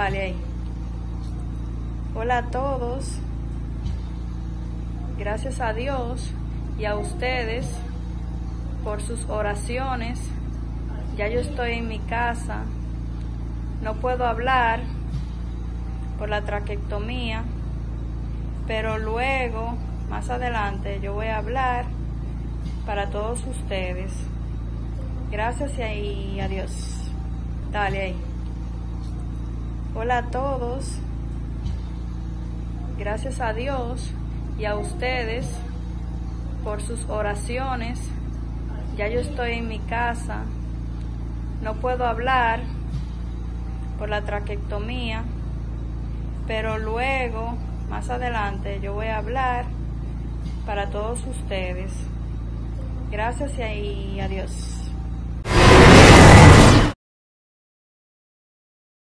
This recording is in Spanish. Dale ahí. Hola a todos. Gracias a Dios y a ustedes por sus oraciones. Ya yo estoy en mi casa. No puedo hablar por la traqueotomía, pero luego, más adelante, yo voy a hablar para todos ustedes. Gracias y adiós. Dale ahí. Hola a todos. Gracias a Dios y a ustedes por sus oraciones. Ya yo estoy en mi casa. No puedo hablar por la traqueotomía, pero luego, más adelante, yo voy a hablar para todos ustedes. Gracias y adiós.